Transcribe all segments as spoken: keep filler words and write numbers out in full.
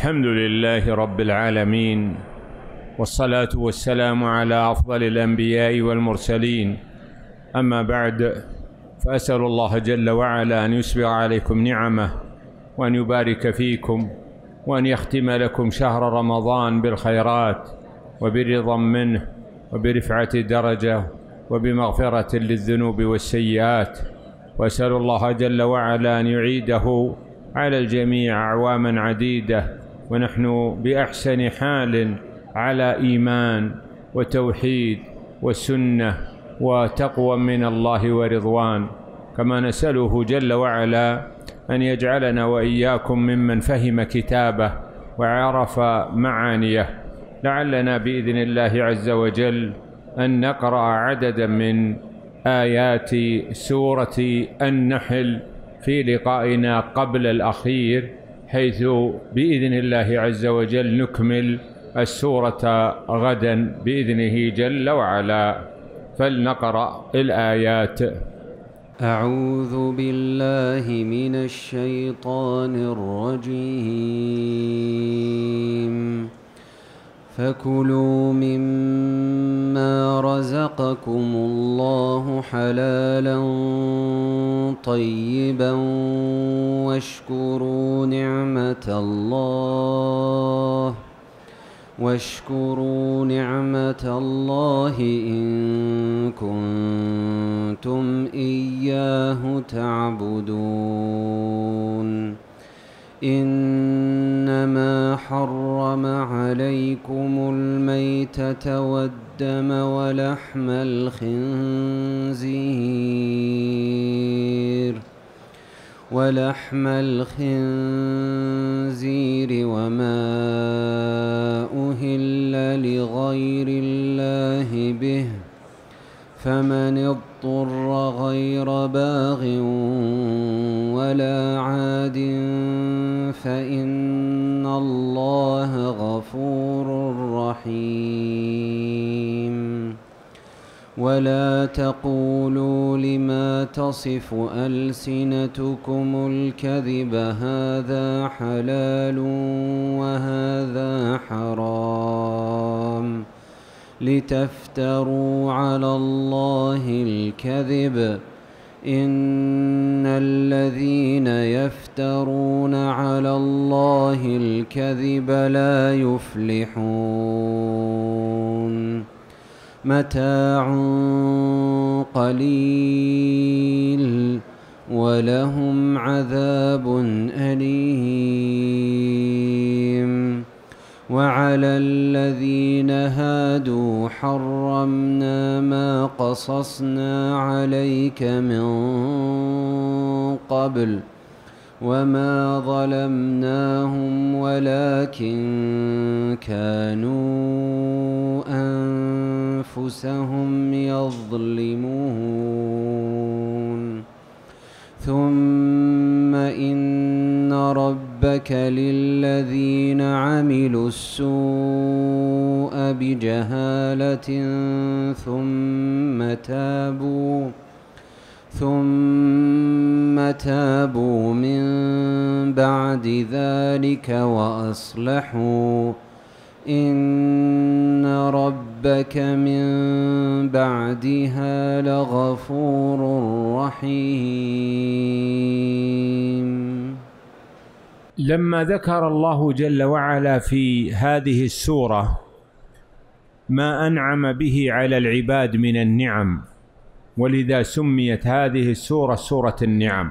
الحمد لله رب العالمين، والصلاة والسلام على أفضل الأنبياء والمرسلين، أما بعد، فأسأل الله جل وعلا أن يسبغ عليكم نعمه، وأن يبارك فيكم، وأن يختم لكم شهر رمضان بالخيرات وبرضا منه وبرفعة درجة وبمغفرة للذنوب والسيئات، وأسأل الله جل وعلا أن يعيده على الجميع أعواما عديدة ونحن بأحسن حال على إيمان وتوحيد وسنة وتقوى من الله ورضوان، كما نسأله جل وعلا أن يجعلنا وإياكم ممن فهم كتابه وعرف معانيه، لعلنا بإذن الله عز وجل أن نقرأ عددا من آيات سورة النحل في لقائنا قبل الأخير، حيث بإذن الله عز وجل نكمل السورة غدا بإذنه جل وعلا. فلنقرأ الآيات. أعوذ بالله من الشيطان الرجيم. فكلوا مما رزقكم الله حلالا طيبا واشكروا نعمة الله واشكروا نعمة الله إن كنتم إياه تعبدون. إنما حرم عليكم الميتة والدم ولحم الخنزير ولحم الخنزير وما أهل لغير الله به، فمن اضطر غير باغ ولا عاد فإن الله غفور رحيم. ولا تقولوا لما تصف ألسنتكم الكذب هذا حلال وهذا حرام لتفتروا على الله الكذب، إن الذين يفترون على الله الكذب لا يفلحون. متاع قليل ولهم عذاب أليم. وعلى الذين هادوا حرمنا ما قصصنا عليك من قبل، وما ظلمناهم ولكن كانوا أنفسهم يظلمون. ثم إن ربك للذين عملوا السوء بجهالة ثم تابوا ثم تابوا من بعد ذلك وأصلحوا، إن ربك من بعدها لغفور رحيم. لما ذكر الله جل وعلا في هذه السورة ما أنعم به على العباد من النعم، ولذا سميت هذه السورة سورة النعم،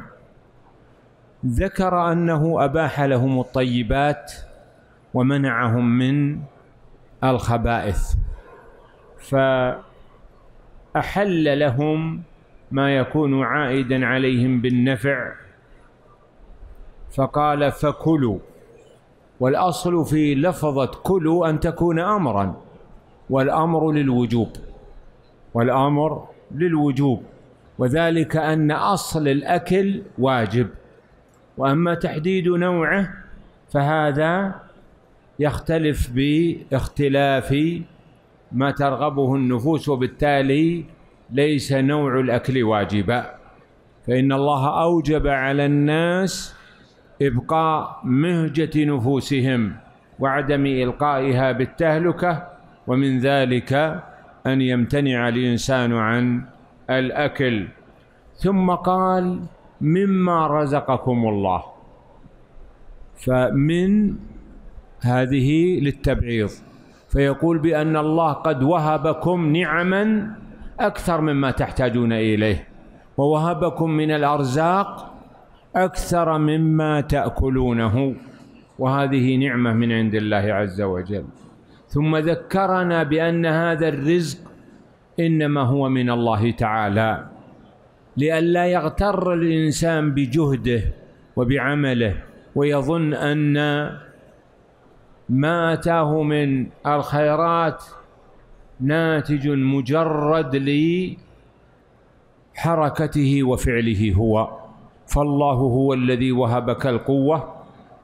ذكر أنه أباح لهم الطيبات ومنعهم من الخبائث، فأحل لهم ما يكون عائدا عليهم بالنفع، فقال فكلوا. والأصل في لفظة كلوا أن تكون أمرا، والأمر للوجوب والأمر للوجوب وذلك أن أصل الأكل واجب، وأما تحديد نوعه فهذا يختلف باختلاف ما ترغبه النفوس، وبالتالي ليس نوع الأكل واجبا، فإن الله أوجب على الناس إبقاء مهجة نفوسهم وعدم إلقائها بالتهلكة، ومن ذلك أن يمتنع الإنسان عن الأكل. ثم قال: مما رزقكم الله. فمن هذه للتبعيض، فيقول بأن الله قد وهبكم نعما أكثر مما تحتاجون إليه، ووهبكم من الأرزاق أكثر مما تأكلونه، وهذه نعمة من عند الله عز وجل. ثم ذكرنا بأن هذا الرزق إنما هو من الله تعالى، لئلا يغتر الإنسان بجهده وبعمله ويظن أن ما أتاه من الخيرات ناتج مجرد لحركته وفعله هو. فالله هو الذي وهبك القوة،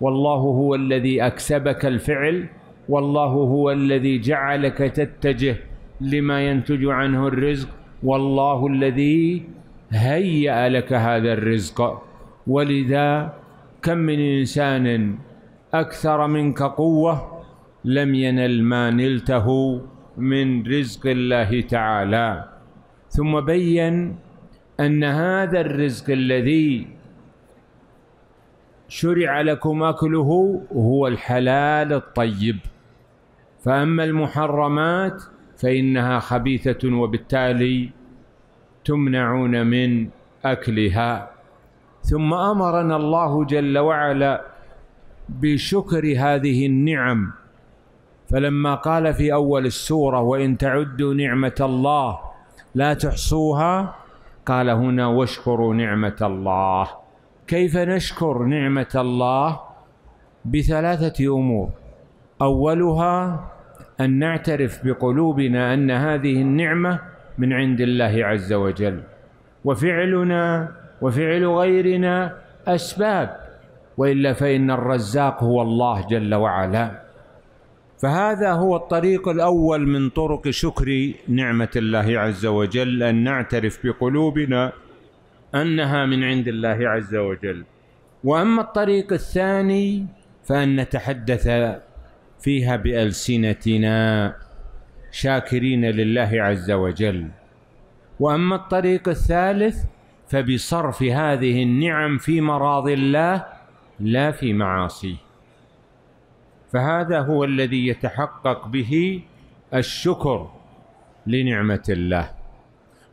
والله هو الذي أكسبك الفعل، والله هو الذي جعلك تتجه لما ينتج عنه الرزق، والله الذي هيأ لك هذا الرزق. ولذا كم من إنسان أكثر منك قوة لم ينل ما نلته من رزق الله تعالى. ثم بيّن أن هذا الرزق الذي شرع لكم أكله هو الحلال الطيب، فأما المحرمات فإنها خبيثة وبالتالي تمنعون من أكلها. ثم أمرنا الله جل وعلا بشكر هذه النعم، فلما قال في أول السورة: وإن تعدوا نعمة الله لا تحصوها، قال هنا: واشكروا نعمة الله. كيف نشكر نعمة الله؟ بثلاثة أمور: أولها أن نعترف بقلوبنا أن هذه النعمة من عند الله عز وجل، وفعلنا وفعل غيرنا أسباب، وإلا فإن الرزاق هو الله جل وعلا. فهذا هو الطريق الأول من طرق شكر نعمة الله عز وجل، أن نعترف بقلوبنا أنها من عند الله عز وجل. وأما الطريق الثاني فأن نتحدث فيها بألسنتنا شاكرين لله عز وجل. وأما الطريق الثالث فبصرف هذه النعم في مراضي الله لا في معاصيه. فهذا هو الذي يتحقق به الشكر لنعمة الله.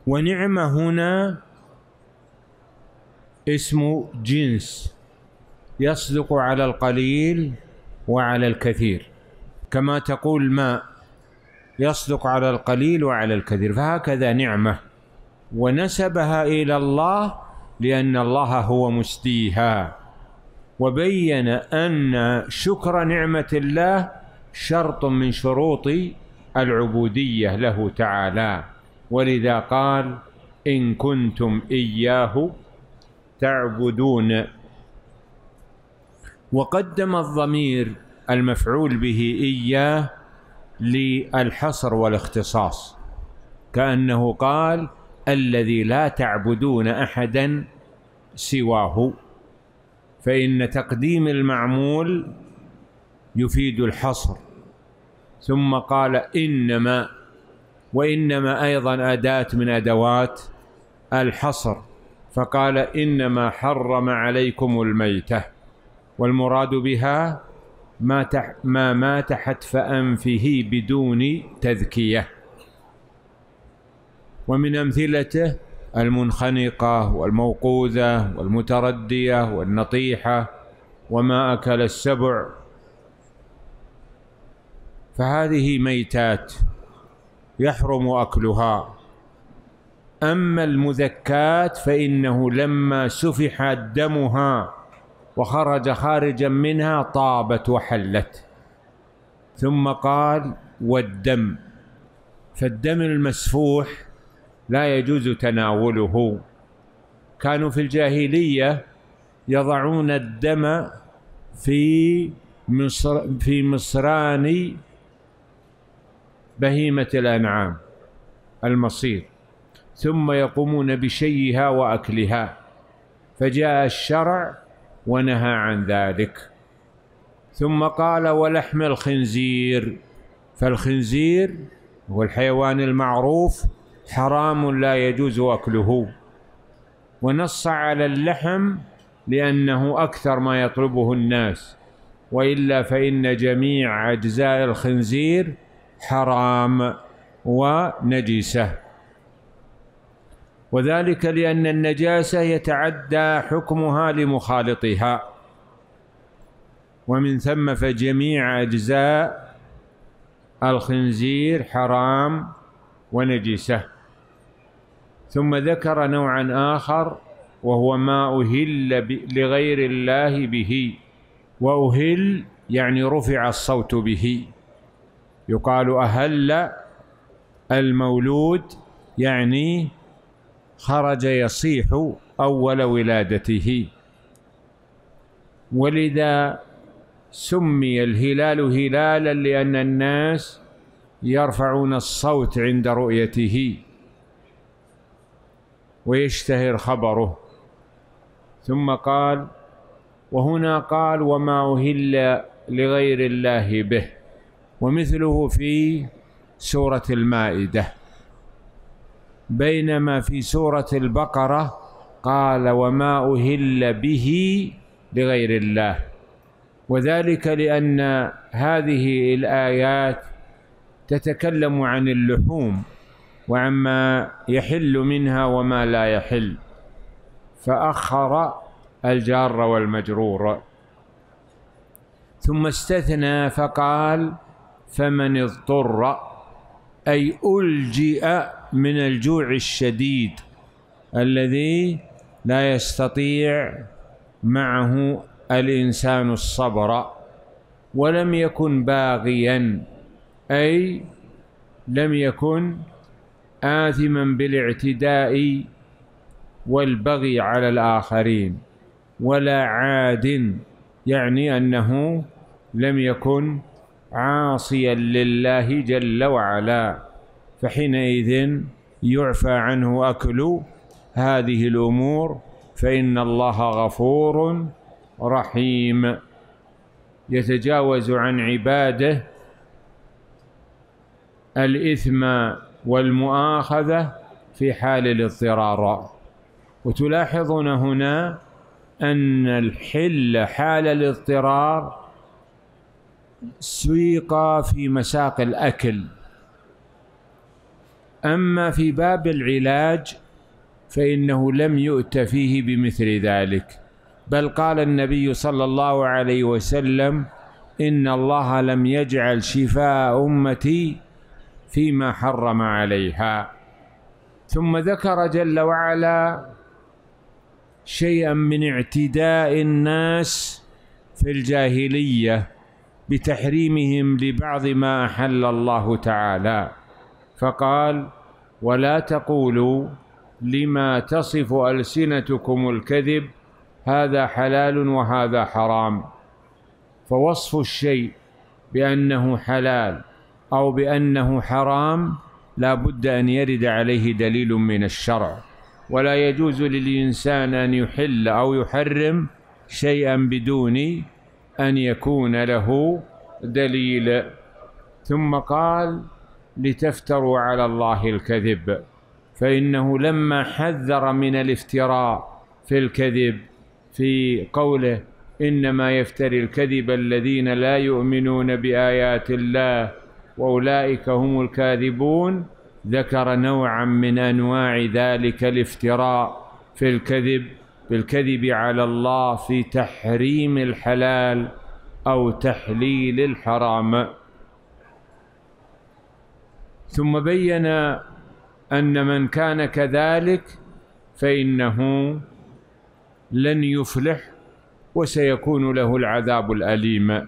ونعمة هنا اسم جنس يصدق على القليل وعلى الكثير، كما تقول ماء يصدق على القليل وعلى الكثير، فهكذا نعمة، ونسبها إلى الله لأن الله هو مسديها. وبين أن شكر نعمة الله شرط من شروط العبودية له تعالى، ولذا قال: إن كنتم إياه تعبدون. وقدم الضمير المفعول به إياه للحصر والاختصاص، كأنه قال: الذي لا تعبدون أحدا سواه، فإن تقديم المعمول يفيد الحصر. ثم قال: إنما، وإنما أيضا أداة من أدوات الحصر، فقال: إنما حرم عليكم الميتة، والمراد بها ما ما مات حتف أنفه بدون تذكية. ومن أمثلته المنخنقة والموقوذة والمتردية والنطيحة وما أكل السبع، فهذه ميتات يحرم أكلها. أما المذكات فإنه لما سفح دمها وخرج خارجا منها طابت وحلت. ثم قال: والدم، فالدم المسفوح لا يجوز تناوله. كانوا في الجاهلية يضعون الدم في مصر في مصران بهيمة الأنعام المصير، ثم يقومون بشيها وأكلها، فجاء الشرع ونهى عن ذلك. ثم قال: ولحم الخنزير. فالخنزير هو الحيوان المعروف حرام لا يجوز أكله، ونص على اللحم لأنه أكثر ما يطلبه الناس، وإلا فإن جميع أجزاء الخنزير حرام ونجسة، وذلك لأن النجاسة يتعدى حكمها لمخالطها، ومن ثم فجميع أجزاء الخنزير حرام ونجسة. ثم ذكر نوعا آخر وهو ما أهل لغير الله به، وأهل يعني رفع الصوت به، يقال أهل المولود يعني خرج يصيح أول ولادته، ولذا سمي الهلال هلالا لأن الناس يرفعون الصوت عند رؤيته ويشتهر خبره. ثم قال، وهنا قال: وما أهل لغير الله به، ومثله في سورة المائدة، بينما في سورة البقرة قال: وما أهل به لغير الله، وذلك لأن هذه الآيات تتكلم عن اللحوم وعما يحل منها وما لا يحل، فأخر الجار والمجرور. ثم استثنى فقال: فمن اضطر، أي ألجئ من الجوع الشديد الذي لا يستطيع معه الإنسان الصبر، ولم يكن باغيا أي لم يكن آثما بالاعتداء والبغي على الآخرين، ولا عاد يعني أنه لم يكن عاصيا لله جل وعلا، فحينئذ يعفى عنه أكل هذه الأمور، فإن الله غفور رحيم، يتجاوز عن عباده الإثم والمؤاخذة في حال الاضطرار. وتلاحظون هنا أن الحل حال الاضطرار سيق في مساق الأكل، أما في باب العلاج فإنه لم يؤت فيه بمثل ذلك، بل قال النبي صلى الله عليه وسلم: إن الله لم يجعل شفاء أمتي فيما حرم عليها. ثم ذكر جل وعلا شيئا من اعتداء الناس في الجاهلية بتحريمهم لبعض ما أحل الله تعالى، فقال: ولا تقولوا لما تصف ألسنتكم الكذب هذا حلال وهذا حرام. فوصف الشيء بأنه حلال أو بأنه حرام لا بد أن يرد عليه دليل من الشرع، ولا يجوز للإنسان أن يحل أو يحرم شيئا بدون أن يكون له دليل. ثم قال: لتفتروا على الله الكذب، فإنه لما حذر من الافتراء في الكذب في قوله: إنما يفتري الكذب الذين لا يؤمنون بآيات الله وأولئك هم الكاذبون، ذكر نوعا من أنواع ذلك الافتراء في الكذب بالكذب على الله في تحريم الحلال أو تحليل الحرام. ثم بين أن من كان كذلك فإنه لن يفلح وسيكون له العذاب الأليم،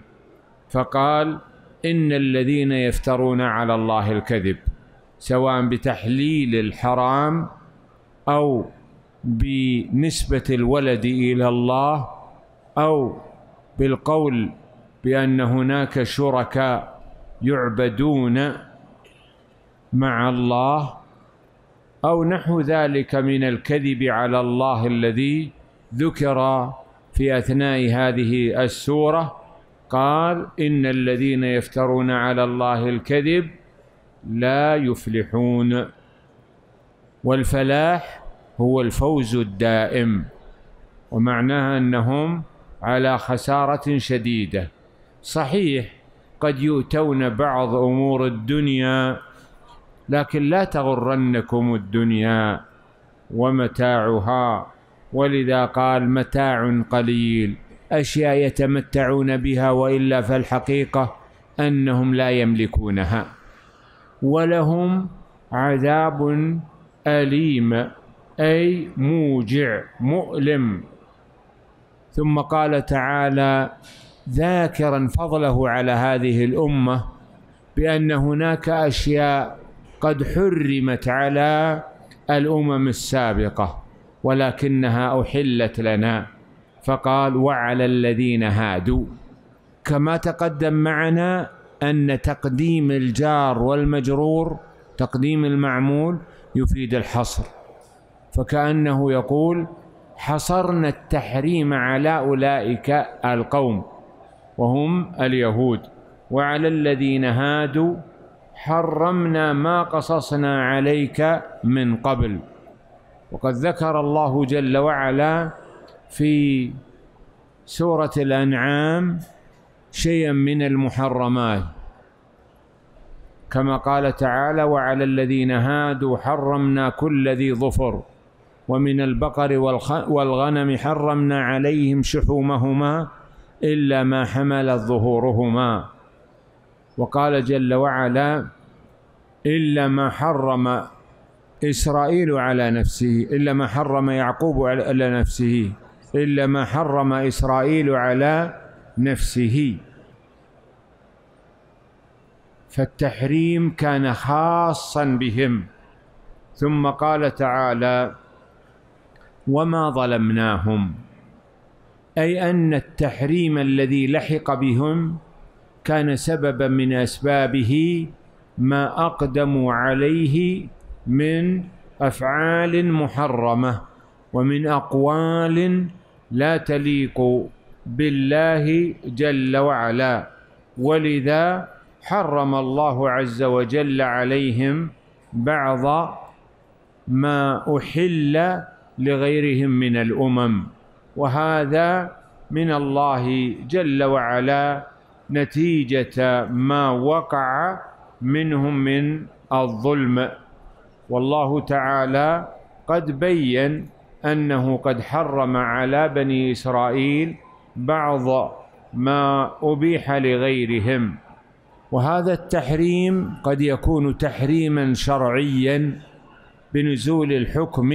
فقال: إن الذين يفترون على الله الكذب، سواء بتحليل الحرام أو بنسبة الولد إلى الله أو بالقول بأن هناك شركاء يعبدون مع الله أو نحو ذلك من الكذب على الله الذي ذكر في أثناء هذه السورة قال: إن الذين يفترون على الله الكذب لا يفلحون. والفلاح هو الفوز الدائم، ومعناها أنهم على خسارة شديدة. صحيح قد يؤتون بعض أمور الدنيا، لكن لا تغرنكم الدنيا ومتاعها، ولذا قال متاع قليل، أشياء يتمتعون بها، وإلا فالحقيقة أنهم لا يملكونها، ولهم عذاب أليم أي موجع مؤلم. ثم قال تعالى ذاكرا فضله على هذه الأمة بأن هناك أشياء قد حرمت على الأمم السابقة ولكنها أحلت لنا، فقال وعلى الذين هادوا. كما تقدم معنا أن تقديم الجار والمجرور، تقديم المعمول، يفيد الحصر، فكأنه يقول حصرنا التحريم على أولئك القوم وهم اليهود، وعلى الذين هادوا حرمنا ما قصصنا عليك من قبل. وقد ذكر الله جل وعلا في سورة الأنعام شيئا من المحرمات، كما قال تعالى وعلى الذين هادوا حرمنا كل ذي ظفر ومن البقر والغنم حرمنا عليهم شحومهما إلا ما حملت ظهورهما. وقال جل وعلا إلا ما حرم إسرائيل على نفسه، إلا ما حرم يعقوب على نفسه، إلا ما حرم إسرائيل على نفسه. فالتحريم كان خاصا بهم. ثم قال تعالى وما ظلمناهم، أي أن التحريم الذي لحق بهم كان سببا من أسبابه ما أقدموا عليه من أفعال محرمة ومن أقوال لا تليق بالله جل وعلا، ولذا حرم الله عز وجل عليهم بعض ما أحل لغيرهم من الأمم، وهذا من الله جل وعلا نتيجة ما وقع منهم من الظلم. والله تعالى قد بيّن أنه قد حرم على بني إسرائيل بعض ما أبيح لغيرهم، وهذا التحريم قد يكون تحريما شرعيا بنزول الحكم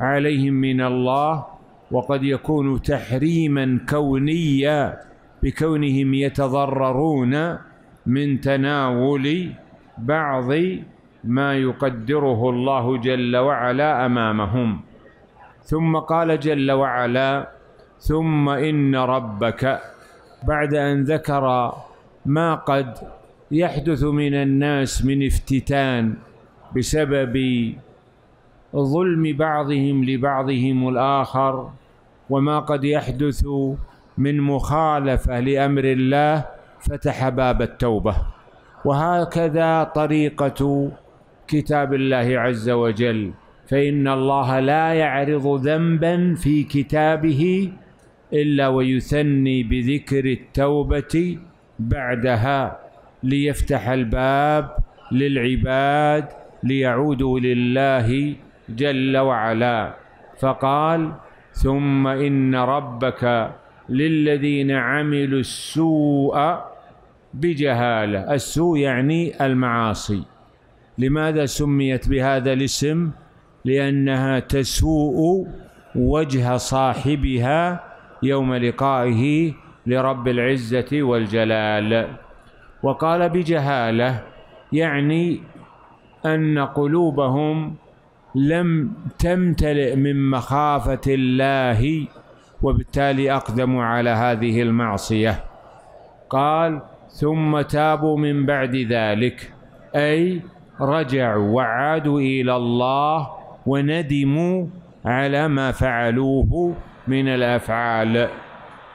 عليهم من الله، وقد يكون تحريما كونيا بكونهم يتضررون من تناول بعض ما يقدره الله جل وعلا أمامهم. ثم قال جل وعلا ثم إن ربك، بعد أن ذكر ما قد يحدث من الناس من افتتان بسبب ظلم بعضهم لبعضهم الآخر، وما قد يحدث من مخالفة لأمر الله، فتح باب التوبة. وهكذا طريقة كتاب الله عز وجل، فإن الله لا يعرض ذنبا في كتابه إلا ويثني بذكر التوبة بعدها ليفتح الباب للعباد ليعودوا لله جل وعلا. فقال ثم إن ربك للذين عملوا السوء بجهالة، السوء يعني المعاصي. لماذا سميت بهذا الاسم؟ لأنها تسوء وجه صاحبها يوم لقائه لرب العزة والجلال. وقال بجهالة يعني أن قلوبهم لم تمتلئ من مخافة الله، وبالتالي أقدموا على هذه المعصية. قال ثم تابوا من بعد ذلك، أي رجعوا وعادوا إلى الله وندموا على ما فعلوه من الأفعال.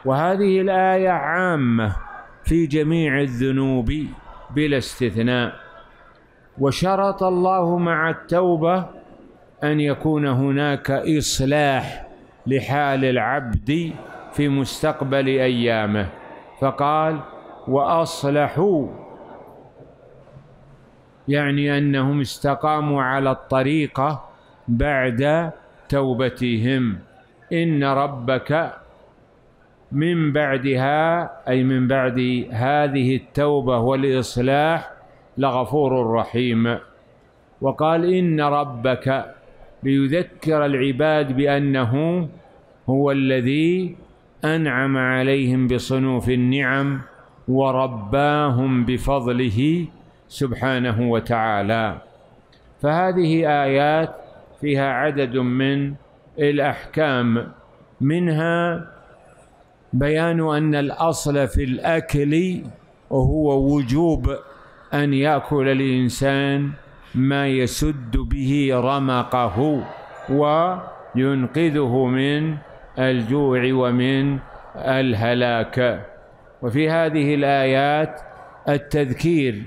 وهذه الآية عامة في جميع الذنوب بلا استثناء. وشرط الله مع التوبة أن يكون هناك إصلاح لحال العبد في مستقبل أيامه، فقال وأصلحوا، يعني أنهم استقاموا على الطريقة بعد توبتهم. إن ربك من بعدها، أي من بعد هذه التوبة والإصلاح، لغفور رحيم. وقال إن ربك ليذكر العباد بأنه هو الذي أنعم عليهم بصنوف النعم ورباهم بفضله سبحانه وتعالى. فهذه آيات فيها عدد من الأحكام، منها بيان أن الأصل في الأكل وهو وجوب أن يأكل الإنسان ما يسد به رمقه وينقذه من الجوع ومن الهلاك. وفي هذه الآيات التذكير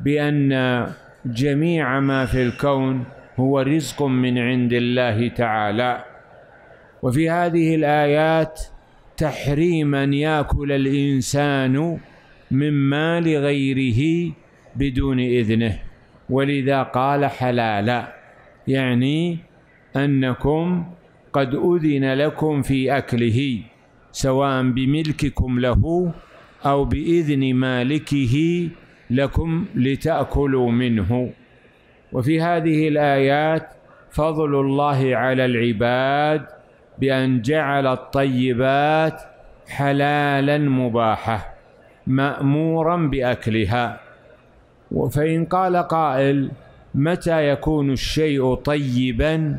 بأن جميع ما في الكون هو رزق من عند الله تعالى. وفي هذه الآيات تحريم أن يأكل الإنسان من مال غيره بدون إذنه، ولذا قال حلالا، يعني أنكم قد أذن لكم في أكله سواء بملككم له أو بإذن مالكه لكم لتأكلوا منه. وفي هذه الآيات فضل الله على العباد بأن جعل الطيبات حلالا مباحة مأمورا بأكلها. فإن قال قائل متى يكون الشيء طيبا؟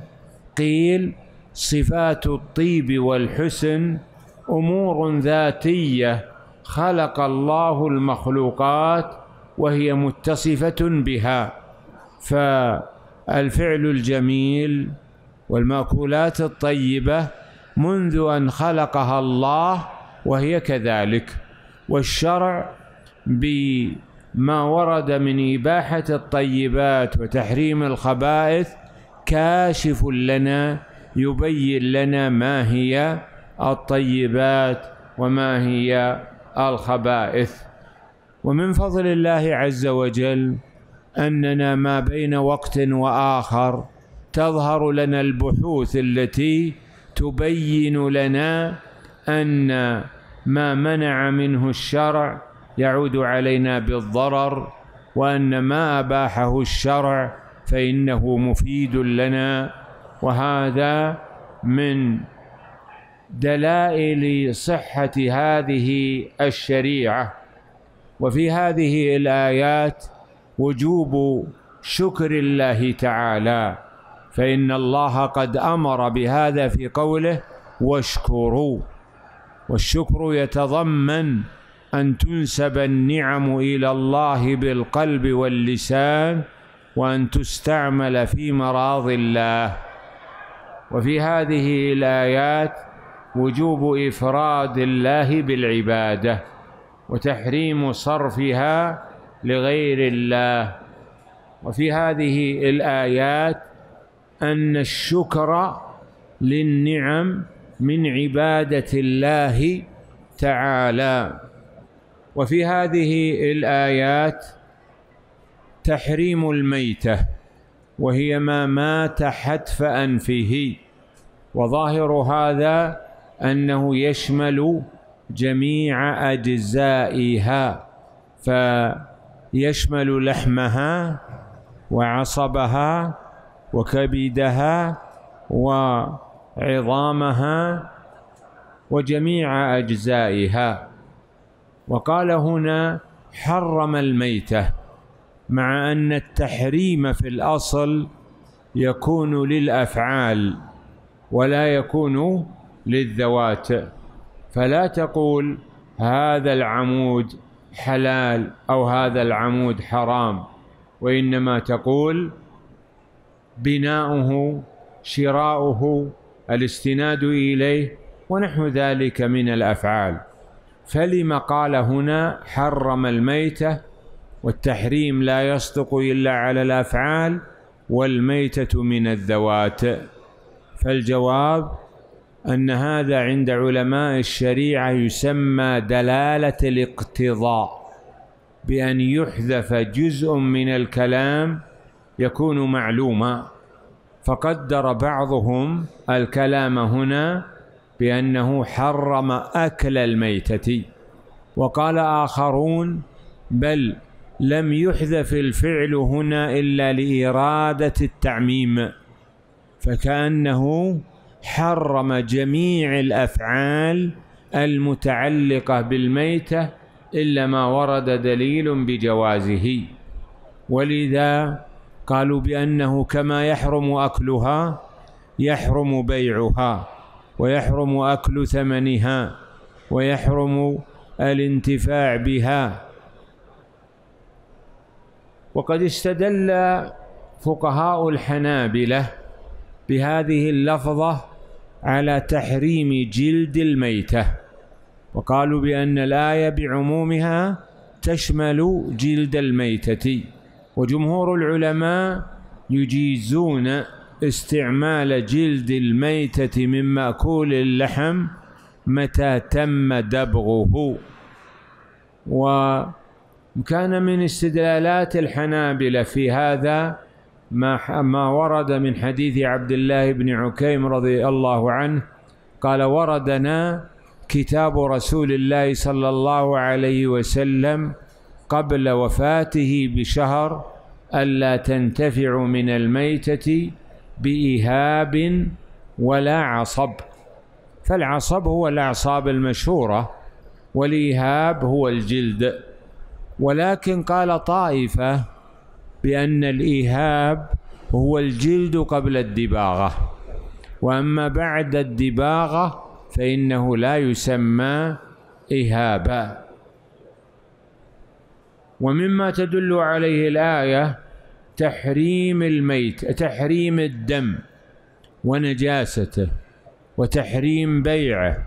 قيل صفات الطيب والحسن أمور ذاتية خلق الله المخلوقات وهي متصفة بها، فالفعل الجميل والمأكولات الطيبة منذ أن خلقها الله وهي كذلك. والشرع بما ورد من إباحة الطيبات وتحريم الخبائث كاشف لنا، يبين لنا ما هي الطيبات وما هي الخبائث. ومن فضل الله عز وجل أننا ما بين وقت وآخر تظهر لنا البحوث التي تبين لنا أن ما منع منه الشرع يعود علينا بالضرر، وأن ما أباحه الشرع فإنه مفيد لنا. وهذا من دلائل صحة هذه الشريعة. وفي هذه الآيات وجوب شكر الله تعالى، فإن الله قد أمر بهذا في قوله واشكروا. والشكر يتضمن أن تنسب النعم إلى الله بالقلب واللسان، وأن تستعمل في مراضي الله. وفي هذه الآيات وجوب إفراد الله بالعبادة وتحريم صرفها لغير الله. وفي هذه الآيات أن الشكر للنعم من عبادة الله تعالى. وفي هذه الآيات تحريم الميتة، وهي ما مات حتف أنفه، وظاهر هذا أنه يشمل جميع أجزائها، فيشمل لحمها وعصبها وكبدها وعظامها وجميع أجزائها. وقال هنا حرم الميتة، مع أن التحريم في الأصل يكون للأفعال ولا يكون للذوات، فلا تقول هذا العمود حلال أو هذا العمود حرام، وإنما تقول بناؤه، شراؤه، الاستناد إليه، ونحو ذلك من الأفعال. فلما قال هنا حرم الميتة، والتحريم لا يصدق إلا على الأفعال، والميتة من الذوات. فالجواب أن هذا عند علماء الشريعة يسمى دلالة الاقتضاء، بأن يحذف جزء من الكلام يكون معلوما. فقدر بعضهم الكلام هنا بأنه حرم أكل الميتة، وقال آخرون بل لم يحذف الفعل هنا إلا لإرادة التعميم، فكأنه حرم جميع الأفعال المتعلقة بالميتة إلا ما ورد دليل بجوازه. ولذا قالوا بأنه كما يحرم أكلها يحرم بيعها، ويحرم أكل ثمنها، ويحرم الانتفاع بها. وقد استدل فقهاء الحنابلة بهذه اللفظة على تحريم جلد الميتة، وقالوا بأن الآية بعمومها تشمل جلد الميتة. وجمهور العلماء يجيزون استعمال جلد الميتة من مأكول اللحم متى تم دبغه. وكان من استدلالات الحنابلة في هذا ما ما ورد من حديث عبد الله بن عكيم رضي الله عنه قال: وردنا كتاب رسول الله صلى الله عليه وسلم قبل وفاته بشهر ألا تنتفع من الميتة بإهاب ولا عصب. فالعصب هو الأعصاب المشهورة، والإهاب هو الجلد. ولكن قال طائفة بأن الإهاب هو الجلد قبل الدباغة، وأما بعد الدباغة فإنه لا يسمى إهابا. ومما تدل عليه الآية تحريم الميت، تحريم الدم ونجاسته، وتحريم بيعه،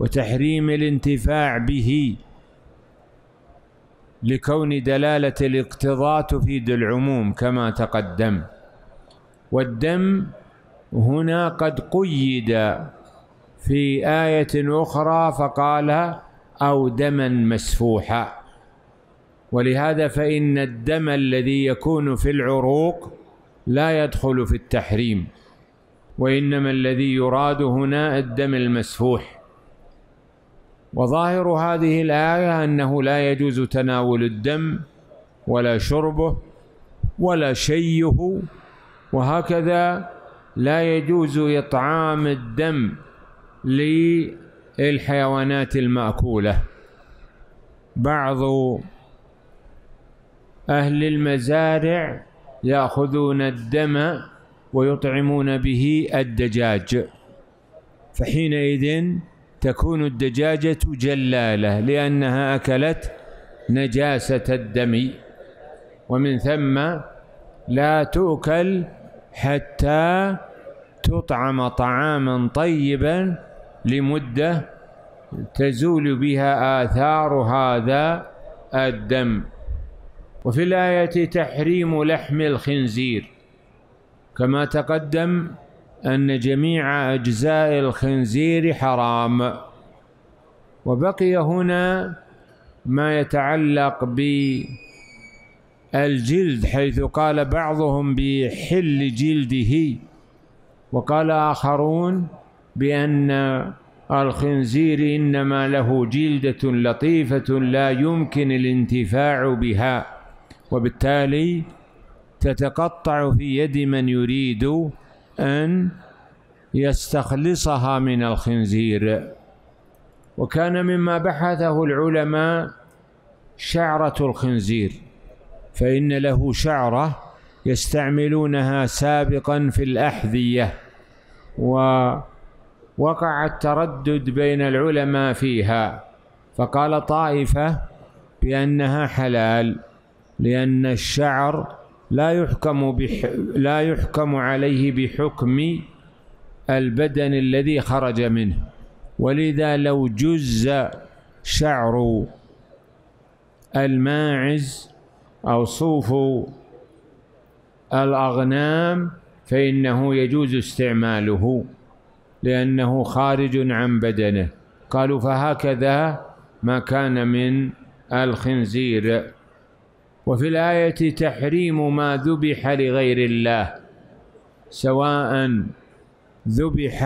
وتحريم الانتفاع به، لكون دلالة الاقتضاء تفيد العموم كما تقدم. والدم هنا قد قيد في آية أخرى فقال أو دما مسفوحا، ولهذا فإن الدم الذي يكون في العروق لا يدخل في التحريم، وإنما الذي يراد هنا الدم المسفوح. وظاهر هذه الآية أنه لا يجوز تناول الدم ولا شربه ولا شيئه، وهكذا لا يجوز إطعام الدم للحيوانات المأكولة. بعض أهل المزارع يأخذون الدم ويطعمون به الدجاج، فحينئذ تكون الدجاجة جلالة لأنها أكلت نجاسة الدم، ومن ثم لا تؤكل حتى تطعم طعاما طيبا لمدة تزول بها آثار هذا الدم. وفي الآية تحريم لحم الخنزير، كما تقدم أن جميع أجزاء الخنزير حرام. وبقي هنا ما يتعلق بالجلد، حيث قال بعضهم بحل جلده، وقال آخرون بأن الخنزير إنما له جلدة لطيفة لا يمكن الانتفاع بها، وبالتالي تتقطع في يد من يريد أن يستخلصها من الخنزير. وكان مما بحثه العلماء شعرة الخنزير، فإن له شعرة يستعملونها سابقا في الأحذية، ووقع التردد بين العلماء فيها. فقال طائفة بأنها حلال، لأن الشعر لا يحكم بح... لا يحكم عليه بحكم البدن الذي خرج منه، ولذا لو جز شعر الماعز أو صوف الأغنام فإنه يجوز استعماله لأنه خارج عن بدنه. قالوا فهكذا ما كان من الخنزير. وفي الآية تحريم ما ذبح لغير الله، سواء ذبح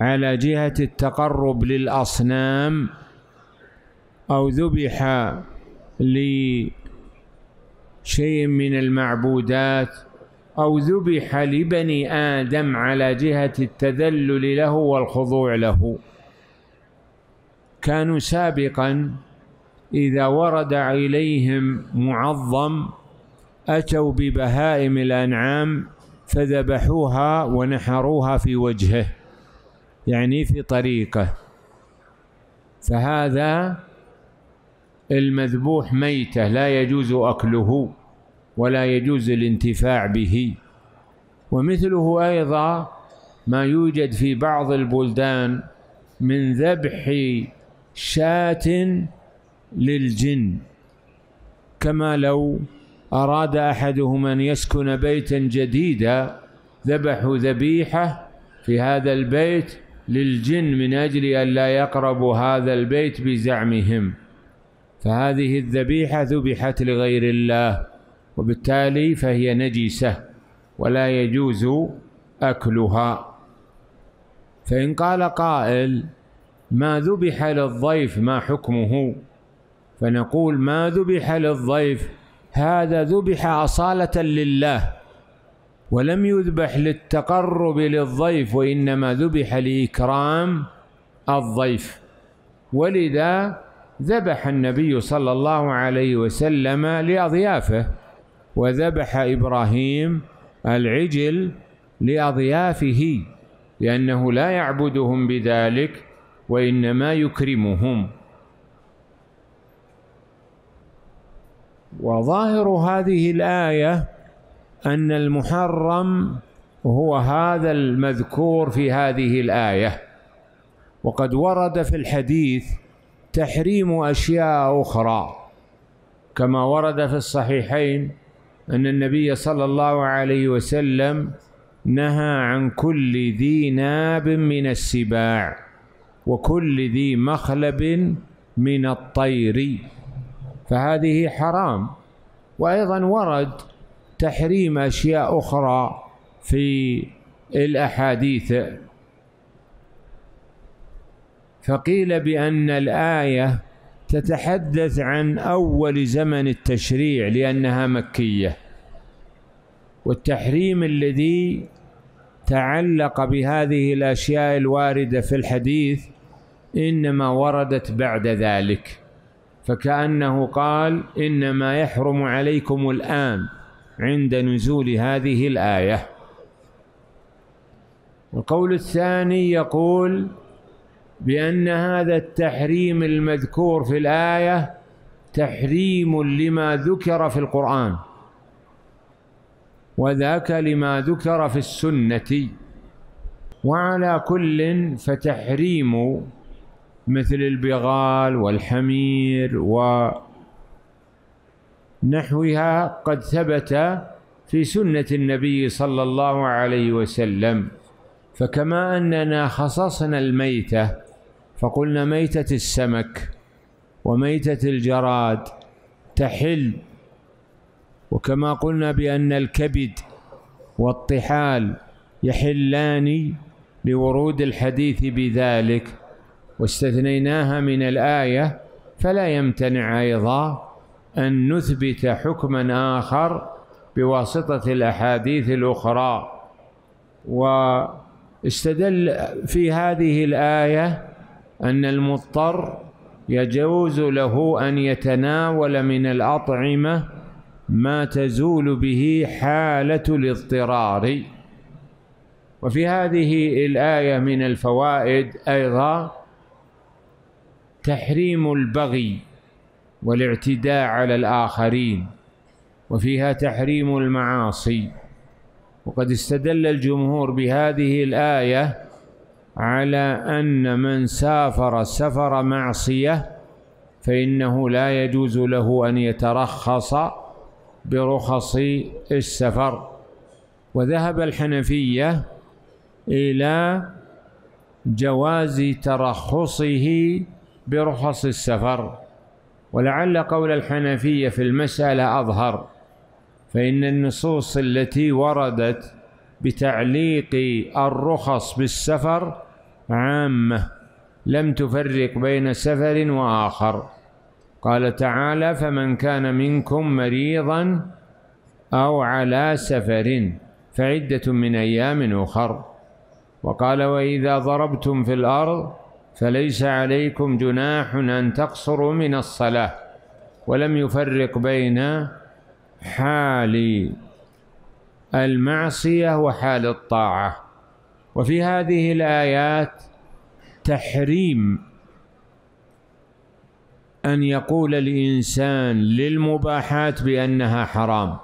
على جهة التقرب للأصنام أو ذبح لشيء من المعبودات أو ذبح لبني آدم على جهة التذلل له والخضوع له. كانوا سابقا إذا ورد إليهم معظم أتوا ببهائم الأنعام فذبحوها ونحروها في وجهه، يعني في طريقه، فهذا المذبوح ميتة لا يجوز أكله ولا يجوز الانتفاع به. ومثله أيضا ما يوجد في بعض البلدان من ذبح شاة للجن، كما لو أراد أحدهم أن يسكن بيتا جديدا ذبحوا ذبيحة في هذا البيت للجن من أجل أن لا يقربوا هذا البيت بزعمهم، فهذه الذبيحة ذبحت لغير الله وبالتالي فهي نجسة ولا يجوز أكلها. فإن قال قائل ما ذبح للضيف ما حكمه؟ فنقول ما ذبح للضيف هذا ذبح أصالة لله ولم يذبح للتقرب للضيف، وإنما ذبح لإكرام الضيف. ولذا ذبح النبي صلى الله عليه وسلم لأضيافه، وذبح إبراهيم العجل لأضيافه لأنه لا يعبدهم بذلك وإنما يكرمهم. وظاهر هذه الآية أن المحرم هو هذا المذكور في هذه الآية، وقد ورد في الحديث تحريم أشياء أخرى، كما ورد في الصحيحين أن النبي صلى الله عليه وسلم نهى عن كل ذي ناب من السباع وكل ذي مخلب من الطير، فهذه حرام. وأيضا ورد تحريم أشياء أخرى في الأحاديث. فقيل بأن الآية تتحدث عن أول زمن التشريع لأنها مكية، والتحريم الذي تعلق بهذه الأشياء الواردة في الحديث إنما وردت بعد ذلك، فكأنه قال إنما يحرم عليكم الآن عند نزول هذه الآية. والقول الثاني يقول بأن هذا التحريم المذكور في الآية تحريم لما ذكر في القرآن، وذاك لما ذكر في السنة. وعلى كل فتحريم مثل البغال والحمير ونحوها قد ثبت في سنة النبي صلى الله عليه وسلم. فكما أننا خصصنا الميتة فقلنا ميتة السمك وميتة الجراد تحل، وكما قلنا بأن الكبد والطحال يحلان لورود الحديث بذلك واستثنيناها من الآية، فلا يمتنع أيضا أن نثبت حكما آخر بواسطة الأحاديث الأخرى. واستدل في هذه الآية أن المضطر يجوز له أن يتناول من الأطعمة ما تزول به حالة الاضطرار. وفي هذه الآية من الفوائد أيضا تحريم البغي والاعتداء على الآخرين، وفيها تحريم المعاصي. وقد استدل الجمهور بهذه الآية على أن من سافر سفر معصية فإنه لا يجوز له أن يترخص برخص السفر. وذهب الحنفية إلى جواز ترخصه برخص السفر، ولعل قول الحنفية في المسألة أظهر، فإن النصوص التي وردت بتعليق الرخص بالسفر عامة لم تفرق بين سفر وآخر. قال تعالى: فمن كان منكم مريضا أو على سفر فعدة من أيام أخر. وقال: وإذا ضربتم في الأرض فليس عليكم جناح أن تقصروا من الصلاة. ولم يفرق بين حال المعصية وحال الطاعة. وفي هذه الآيات تحريم أن يقول الإنسان للمباحات بأنها حرام،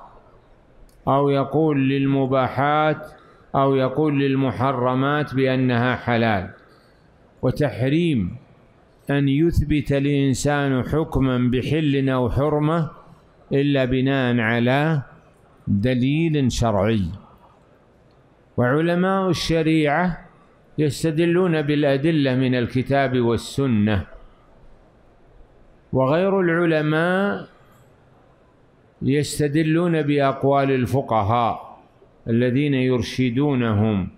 أو يقول للمباحات أو يقول للمحرمات بأنها حلال، وتحريم أن يثبت الإنسان حكما بحل أو حرمة إلا بناء على دليل شرعي. وعلماء الشريعة يستدلون بالأدلة من الكتاب والسنة، وغير العلماء يستدلون بأقوال الفقهاء الذين يرشدونهم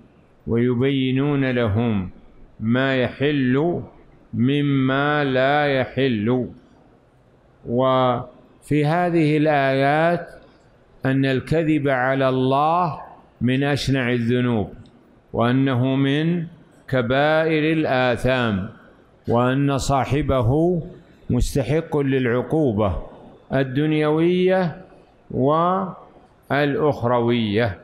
ويبينون لهم ما يحل مما لا يحل. وفي هذه الآيات أن الكذب على الله من أشنع الذنوب، وأنه من كبائر الآثام، وأن صاحبه مستحق للعقوبة الدنيوية والأخروية.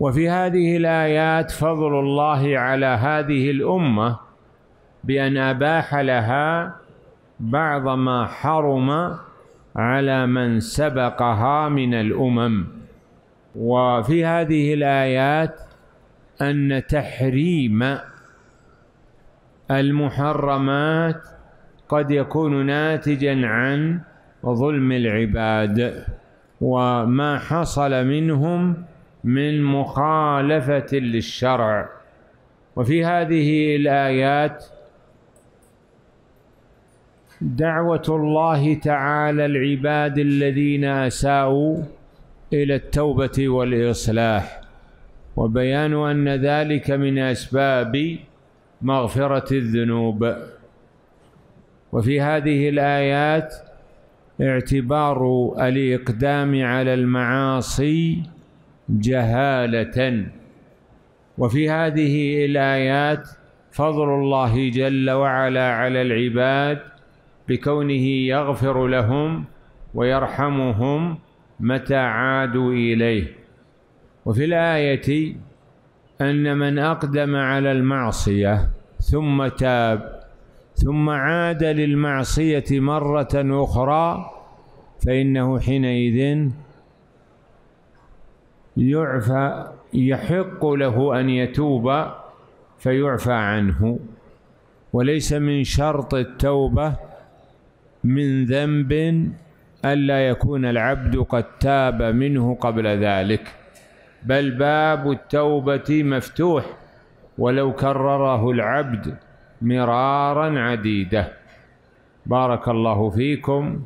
وفي هذه الآيات فضل الله على هذه الأمة بأن أباح لها بعض ما حرم على من سبقها من الأمم. وفي هذه الآيات أن تحريم المحرمات قد يكون ناتجا عن ظلم العباد وما حصل منهم من مخالفة للشرع. وفي هذه الآيات دعوة الله تعالى العباد الذين أساءوا إلى التوبة والإصلاح، وبيان أن ذلك من أسباب مغفرة الذنوب. وفي هذه الآيات اعتبار الإقدام على المعاصي جهالة. وفي هذه الآيات فضل الله جل وعلا على العباد بكونه يغفر لهم ويرحمهم متى عادوا إليه. وفي الآية أن من أقدم على المعصية ثم تاب ثم عاد للمعصية مرة أخرى فإنه حينئذ يعفى، يحق له أن يتوب فيعفى عنه. وليس من شرط التوبة من ذنب ألا يكون العبد قد تاب منه قبل ذلك، بل باب التوبة مفتوح ولو كرره العبد مرارا عديدة. بارك الله فيكم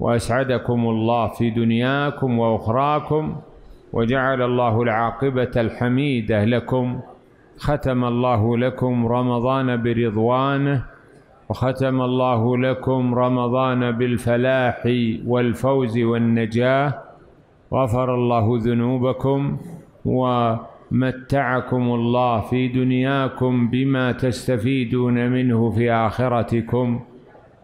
وأسعدكم الله في دنياكم وأخراكم، وجعل الله العاقبة الحميدة لكم. ختم الله لكم رمضان برضوانه، وختم الله لكم رمضان بالفلاح والفوز والنجاة. غفر الله ذنوبكم ومتعكم الله في دنياكم بما تستفيدون منه في آخرتكم،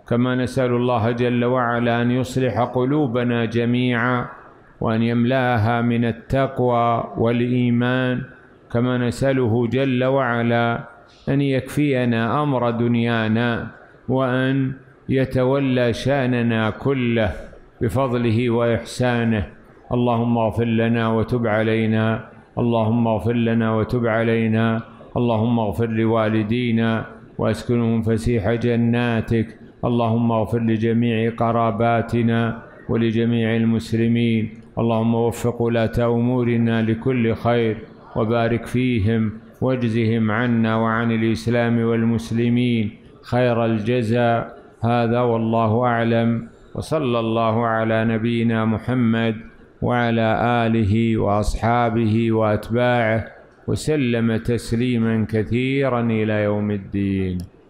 كما نسأل الله جل وعلا أن يصلح قلوبنا جميعا وأن يملأها من التقوى والإيمان، كما نسأله جل وعلا أن يكفينا أمر دنيانا وأن يتولى شأننا كله بفضله وإحسانه. اللهم اغفر لنا وتب علينا اللهم اغفر لنا وتب علينا، اللهم اغفر لوالدينا واسكنهم فسيح جناتك، اللهم اغفر لجميع قراباتنا ولجميع المسلمين، اللهم وفق ولاة أمورنا لكل خير وبارك فيهم واجزهم عنا وعن الإسلام والمسلمين خير الجزاء. هذا والله أعلم، وصلى الله على نبينا محمد وعلى آله وأصحابه وأتباعه وسلم تسليما كثيرا إلى يوم الدين.